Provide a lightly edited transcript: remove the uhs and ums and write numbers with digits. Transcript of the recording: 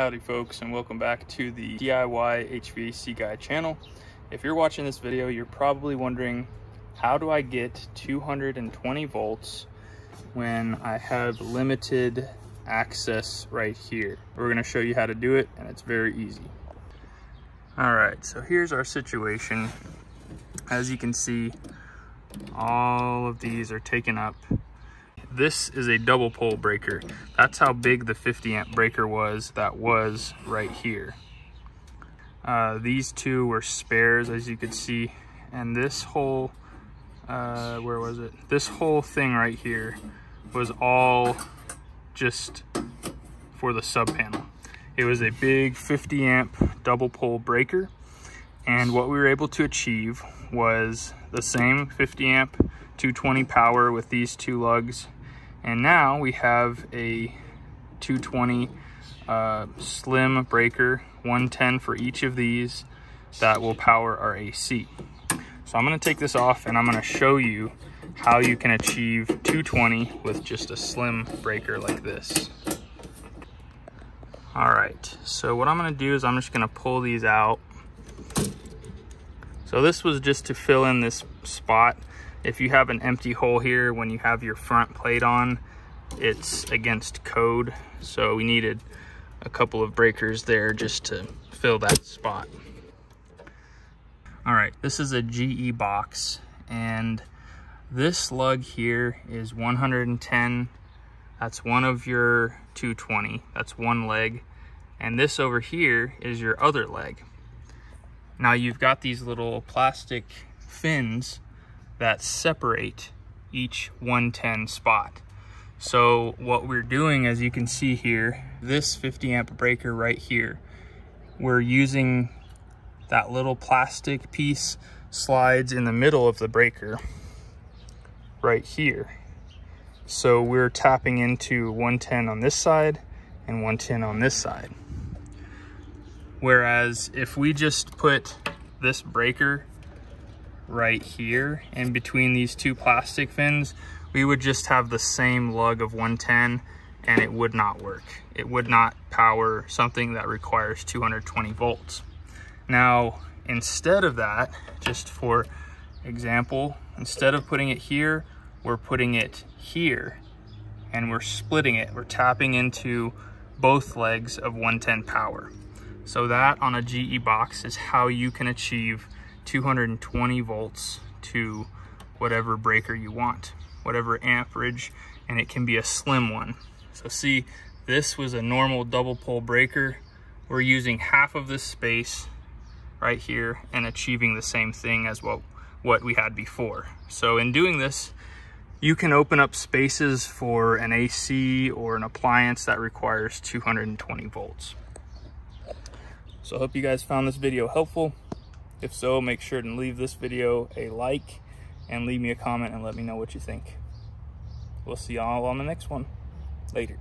Howdy folks, and welcome back to the DIY HVAC Guy channel. If you're watching this video, you're probably wondering, how do I get 220 volts when I have limited access right here? We're going to show you how to do it, and it's very easy. All right, so here's our situation. As you can see, all of these are taken up. This is a double pole breaker. That's how big the 50 amp breaker was that was right here. These two were spares, as you could see, and this whole this whole thing right here was all just for the sub panel. It was a big 50 amp double pole breaker, and what we were able to achieve was the same 50 amp 220 power with these two lugs. And now we have a 220 slim breaker, 110 for each of these, that will power our AC. So I'm going to take this off and I'm going to show you how you can achieve 220 with just a slim breaker like this. All right, so what I'm going to do is I'm just going to pull these out. So this was just to fill in this spot. If you have an empty hole here, when you have your front plate on, it's against code. So we needed a couple of breakers there just to fill that spot. All right, this is a GE box, and this lug here is 110. That's one of your 220, that's one leg. And this over here is your other leg. Now you've got these little plastic fins that separate each 110 spot. So what we're doing, as you can see here, this 50 amp breaker right here, we're using that little plastic piece slides in the middle of the breaker right here. So we're tapping into 110 on this side and 110 on this side. Whereas if we just put this breaker right here in between these two plastic fins, we would just have the same lug of 110 and it would not work. It would not power something that requires 220 volts. Now, instead of that, just for example, instead of putting it here, we're putting it here and we're splitting it. We're tapping into both legs of 110 power. So that on a GE box is how you can achieve 220 volts to whatever breaker you want, whatever amperage, and it can be a slim one. So see, this was a normal double pole breaker. We're using half of this space right here and achieving the same thing as what we had before. So in doing this, you can open up spaces for an AC or an appliance that requires 220 volts. So I hope you guys found this video helpful. If so, make sure to leave this video a like and leave me a comment and let me know what you think. We'll see y'all on the next one. Later.